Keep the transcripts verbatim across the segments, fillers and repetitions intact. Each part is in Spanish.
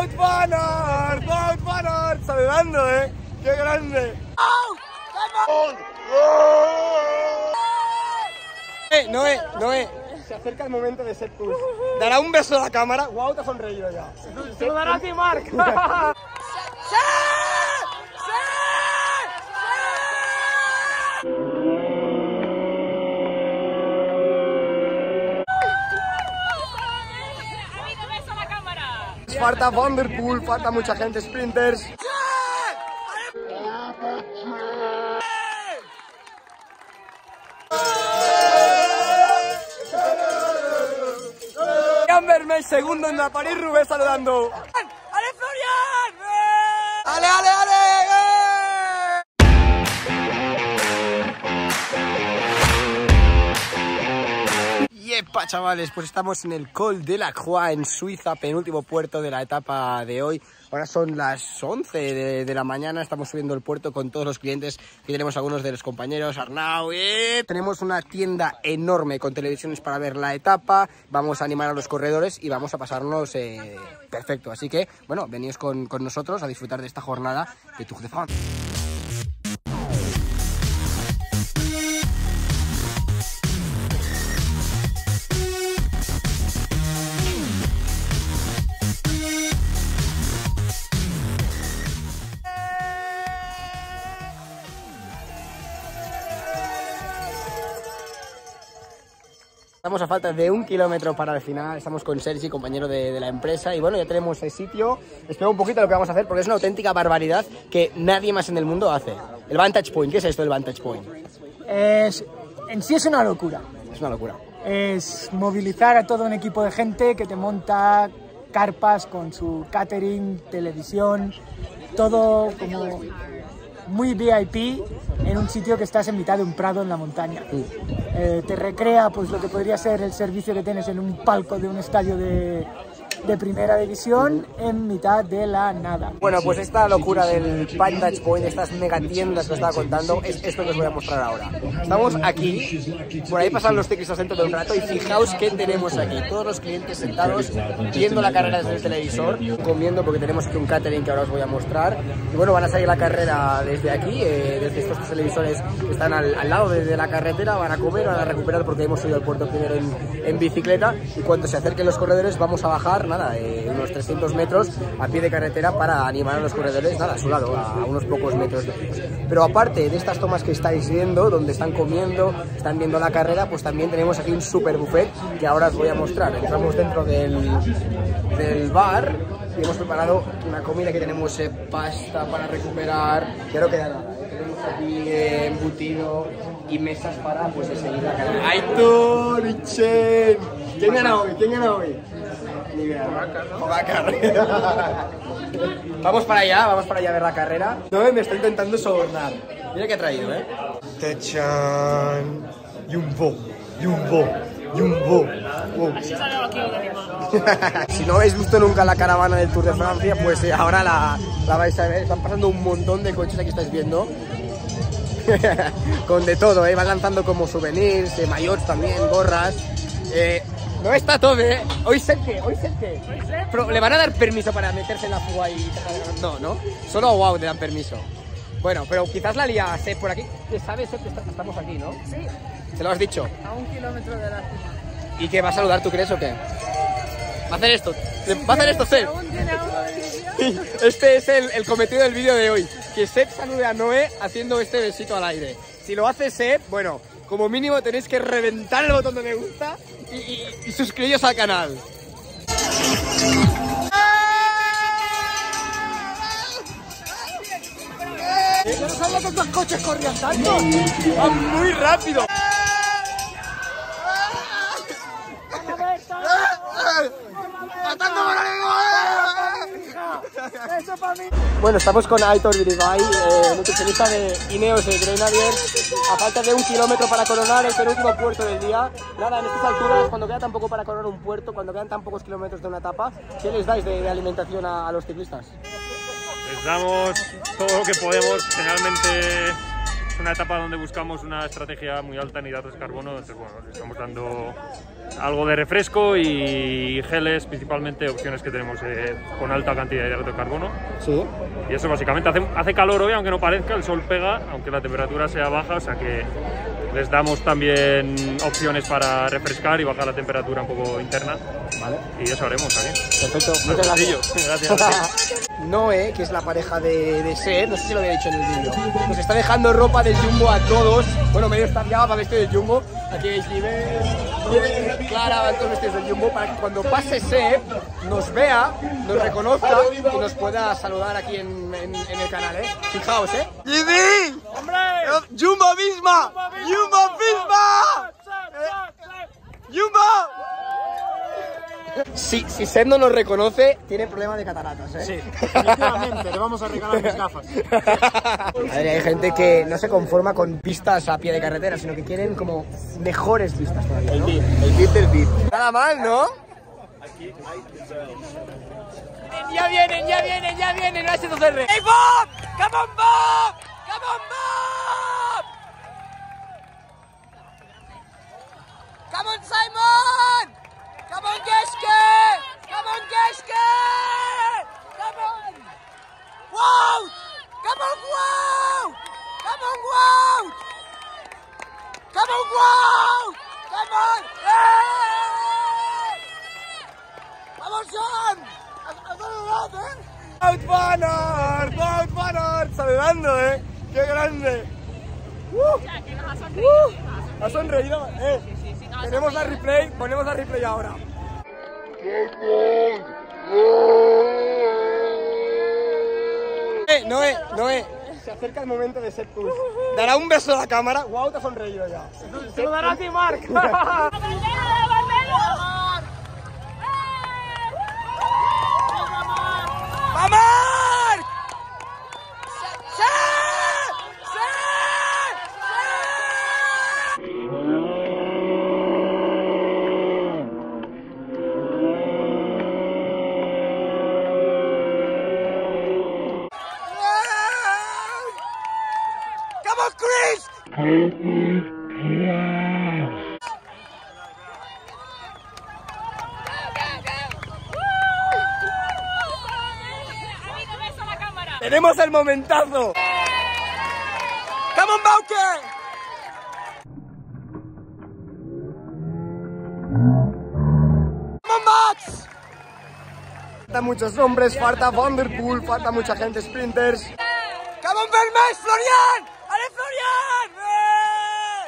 Wout van Aert, Wout van Aert, saludando, eh, qué grande. ¡Oh! Eh, Noé, Noé, se acerca el momento de ser push. Dará un beso a la cámara. Wout te ha sonreído ya. Se lo dará a ti, Mark. Falta Vanderpool, falta mucha gente, sprinters. Vermeis, segundo en la París-Roubaix, saludando. ¡Ale, Florian! ¡Ale, ale, ale! ¡Epa, chavales! Pues estamos en el Col de la Croix, en Suiza, penúltimo puerto de la etapa de hoy. Ahora son las once de, de la mañana, estamos subiendo el puerto con todos los clientes. Aquí tenemos algunos de los compañeros, Arnau, y... Tenemos una tienda enorme con televisiones para ver la etapa. Vamos a animar a los corredores y vamos a pasarnos eh, perfecto. Así que, bueno, veníos con, con nosotros a disfrutar de esta jornada de Tour de France. Estamos a falta de un kilómetro para el final, estamos con Sergi, compañero de, de la empresa, y bueno, ya tenemos el sitio. Espero un poquito lo que vamos a hacer porque es una auténtica barbaridad que nadie más en el mundo hace. El Vantage Point, ¿qué es esto del Vantage Point? Es, en sí es una locura. Es una locura. Es movilizar a todo un equipo de gente que te monta carpas con su catering, televisión, todo como muy V I P en un sitio que estás en mitad de un prado en la montaña. Sí. Eh, te recrea pues lo que podría ser el servicio que tienes en un palco de un estadio de, de primera división en mitad de la nada. Bueno, pues esta locura del Vantage Point, estas megatiendas que os estaba contando, es esto que os voy a mostrar ahora. Estamos aquí, por ahí pasan los ciclistas dentro de un rato y fijaos qué tenemos aquí. Todos los clientes sentados viendo la carrera desde el televisor, comiendo porque tenemos aquí un catering que ahora os voy a mostrar. Y bueno, van a salir la carrera desde aquí, eh, desde estos televisores que están al, al lado de, de la carretera, van a comer, a recuperar porque hemos subido al puerto primero en, en bicicleta, y cuando se acerquen los corredores vamos a bajar, nada, eh, unos trescientos metros a pie de carretera para animar a los corredores, nada, a su lado, a unos pocos metros de ellos. Pero aparte de estas tomas que estáis viendo, donde están comiendo, están viendo la carrera, pues también tenemos aquí un super buffet que ahora os voy a mostrar. Entramos dentro del, del bar y hemos preparado una comida que tenemos eh, pasta para recuperar, ya no queda nada. Tenemos aquí eh, embutido y mesas para, pues, de seguir la carrera. ¡Aitor! ¡Chen! ¿Quién gana hoy? ¿Quién gana hoy? Ni idea. Carrera. Vamos para allá, vamos para allá a ver la carrera. No, me está intentando sobornar. Mira que ha traído, ¿eh? ¡Tachan! ¡Jumbo! ¡Jumbo! Jumbo. Wow. Si no habéis visto nunca la caravana del Tour de Francia, pues eh, ahora la, la vais a ver. Están pasando un montón de coches, aquí estáis viendo. Con de todo, eh. Van lanzando como souvenirs, eh, maillots también, gorras. Eh, no está todo, eh. Hoy sé que, hoy sé que. Pero le van a dar permiso para meterse en la fuga y... No, no. Solo a Wow le dan permiso. Bueno, pero quizás la lía a Seth por aquí. ¿Sabes, Seth, que estamos aquí, no? Sí. ¿Se lo has dicho? A un kilómetro de la cima. ¿Y qué va a saludar, tú crees, o qué? Va a hacer esto. Va a hacer esto, Seth. Este es el, el cometido del vídeo de hoy. Que Seth salude a Noé haciendo este besito al aire. Si lo hace Seth, bueno, como mínimo tenéis que reventar el botón de me gusta y, y, y suscribiros al canal. No sabía que estos coches corrían tanto. Van muy rápido. Bueno, estamos con Aitor Viribay, eh, nutricionista de Ineos Grenadier, a falta de un kilómetro para coronar el penúltimo puerto del día. Nada, en estas alturas, cuando queda tan poco para coronar un puerto, cuando quedan tan pocos kilómetros de una etapa, ¿qué les dais de, de alimentación a, a los ciclistas? Les damos todo lo que podemos, generalmente es una etapa donde buscamos una estrategia muy alta en hidratos de carbono, entonces bueno, les estamos dando algo de refresco y geles, principalmente opciones que tenemos eh, con alta cantidad de hidratos de carbono. Sí. Y eso básicamente, hace, hace calor hoy, aunque no parezca, el sol pega, aunque la temperatura sea baja, o sea que les damos también opciones para refrescar y bajar la temperatura un poco interna. Vale. Y eso haremos también. Perfecto, muchas gracias. Gracias. Noé, que es la pareja de, de Seth, no sé si lo había dicho en el vídeo, nos está dejando ropa del Jumbo a todos. Bueno, medio está ya para vestir del Jumbo. Aquí veis Libby, Clara, van todos vestidos del Jumbo, para que cuando pase Seth nos vea, nos reconozca y nos pueda saludar aquí en, en, en el canal, ¿eh? Fijaos, ¿eh? ¡Libby! ¡Hombre! ¡Jumbo misma! ¡Jumbo misma! ¡Jumbo! Si, si Seth no nos reconoce, tiene problemas de cataratas, ¿eh? Sí, definitivamente, le vamos a regalar mis gafas. A ver, hay gente que no se conforma con vistas a pie de carretera, sino que quieren como mejores vistas todavía, ¿no? El beat del beat. Nada mal, ¿no? Aquí hay que... ¡Ya vienen, ya vienen, ya vienen! ¡No es H dos R! ¡Hey, Bob! ¡Come on, Bob! ¡Come on, Bob! ¡Come on, Simon! ¡Come on, Keske! ¡Come on, Keske! ¡Come on! ¡Wow! ¡Come on, wow! ¡Come on, wow! ¡Come on, wow! ¡Come on! ¡Eh! ¡Vamos, John! ¡Vamos, eh! ¡Wout van Aert! ¡Wout van Aert! ¡Saludando, eh! ¡Qué grande! ¡Uh! ¡Uh! ¡Ha sonreído! ¡Eh! Tenemos la replay, ponemos la replay ahora. Eh, Noé, Noé, se acerca el momento de ser tú. Dará un beso a la cámara. Wow, te has sonreído ya. Se lo dará a ti, Mark. ¡Tenemos el momentazo! ¡Come on, Bowke! Faltan muchos hombres, falta Vanderpool, falta mucha gente, sprinters. ¡Come on, Vermeis! ¡Florian! ¡Ale, Florian!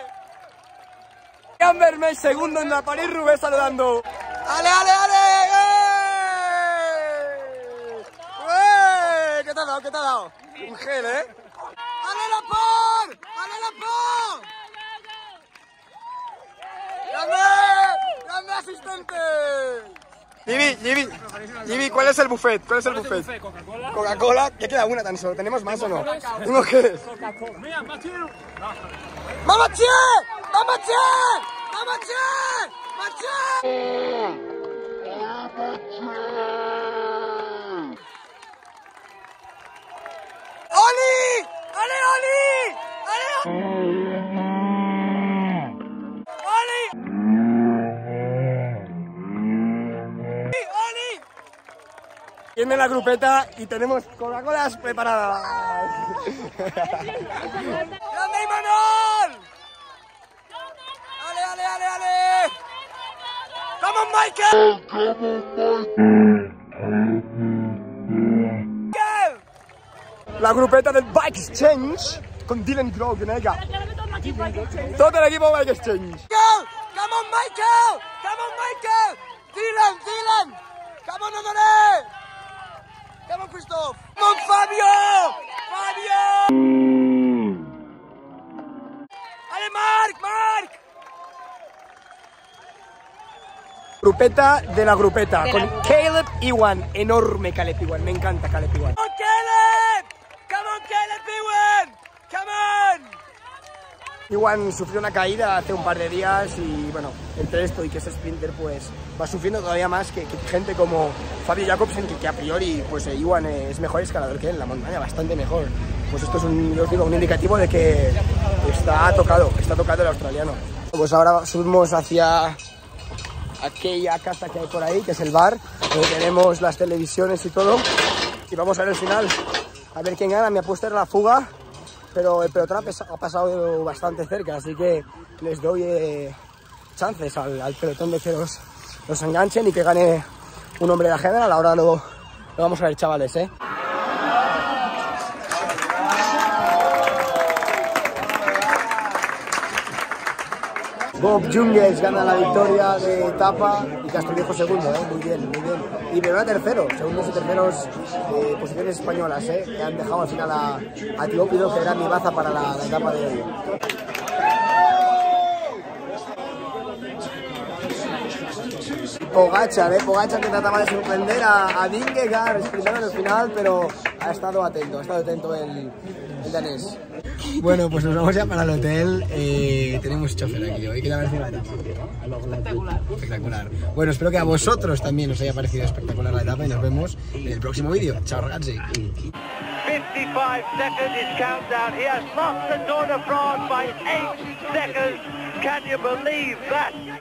¡Florian Vermeis, segundo en la París-Roubaix saludando! ¡Ale, ale, ale! ¿Qué te ha dado? ¿Qué te ha dado? Un gel, ¿eh? ¡Ale, Lopoor! ¡Ale, Lopoor! ¡Grande! ¡Grande asistente! Libby, Libby, Libby, ¿cuál es el buffet? ¿Cuál es el buffet? ¿Coca-Cola? Coca-Cola, ya queda una tan solo. ¿Tenemos más o no? ¿Unos geles? Coca-Cola. ¡Mira, Mathieu! ¡Mamaché! ¡Mamaché! ¡Mamaché! ¡Mamaché! ¡Oli! ¡Ale, Oli! ¡Ale, Oli! ¡Oli! ¡Oli! Tiene la grupeta y tenemos Coca-Colas preparadas. ¡Grande, Manuel! ¡Ale, ale, ale, ale! ¡Come on, Michael! ¡Come on, Michael! La grupeta del Bike Exchange con Dylan Grogan, ¿eh? Todo el equipo Bike Exchange. Michael, come on Michael, come on Michael, Dylan, Dylan, come on Adore, come on Christophe, come on Fabio, Fabio. Ale Marc, Marc. Grupeta de la grupeta con Caleb Ewan, enorme Caleb Ewan, me encanta Caleb Ewan. Ewan sufrió una caída hace un par de días y bueno, entre esto y que es sprinter pues va sufriendo todavía más que, que gente como Fabio Jacobsen, que, que a priori pues Ewan es mejor escalador que él, la montaña bastante mejor. pues esto es un, yo os digo, un indicativo de que está tocado, que está tocado el australiano. Pues ahora subimos hacia aquella casa que hay por ahí, que es el bar, donde tenemos las televisiones y todo, y vamos a ver el final, a ver quién gana. Mi apuesta era la fuga, pero el pelotrap ha pasado bastante cerca, así que les doy eh, chances al, al pelotón de que los, los enganchen y que gane un hombre de la general. Ahora lo, lo vamos a ver, chavales, ¿eh? Bob Jungels gana la victoria de etapa y Castillejo segundo, ¿eh? Muy bien, muy bien. Y Vermeis tercero, segundos y terceros, eh, posiciones españolas, ¿eh? Que han dejado al final a, a Tiópido, que era mi baza para la, la etapa de hoy. Pogacar, ¿eh? Pogacar que trataba de sorprender a, a Vingegaard, explicando en el final, pero ha estado atento, ha estado atento el, el danés. Bueno, pues nos vamos ya para el hotel. Eh, tenemos chofer aquí hoy. ¿Qué te ha parecido la etapa? Espectacular. Espectacular. Bueno, espero que a vosotros también os haya parecido espectacular la etapa y nos vemos en el próximo vídeo. Chao, ragazzi. fifty-five seconds is countdown. He has lost the Tour de France by eight seconds. Can you believe that?